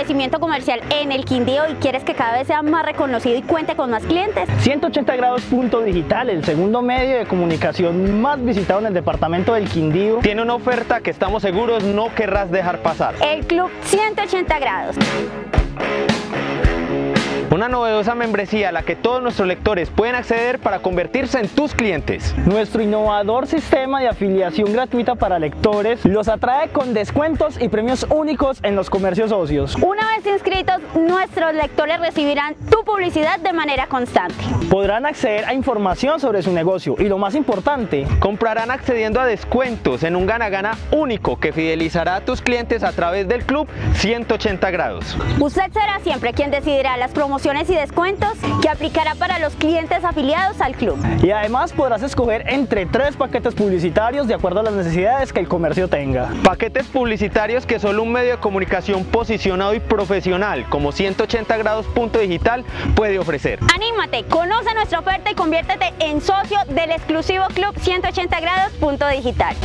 establecimiento comercial en el Quindío y quieres que cada vez sea más reconocido y cuente con más clientes? 180grados.digital, el segundo medio de comunicación más visitado en el departamento del Quindío, tiene una oferta que estamos seguros no querrás dejar pasar. El Club 180 Grados. Una novedosa membresía a la que todos nuestros lectores pueden acceder para convertirse en tus clientes. Nuestro innovador sistema de afiliación gratuita para lectores los atrae con descuentos y premios únicos en los comercios socios. Una vez inscritos, nuestros lectores recibirán tu publicidad de manera constante. Podrán acceder a información sobre su negocio y, lo más importante, comprarán accediendo a descuentos en un gana-gana único que fidelizará a tus clientes a través del Club 180 Grados. Usted será siempre quien decidirá las promociones y descuentos que aplicará para los clientes afiliados al club. Y además podrás escoger entre 3 paquetes publicitarios de acuerdo a las necesidades que el comercio tenga. Paquetes publicitarios que solo un medio de comunicación posicionado y profesional como 180grados.digital puede ofrecer. ¡Anímate! Conoce nuestra oferta y conviértete en socio del exclusivo Club 180grados.digital.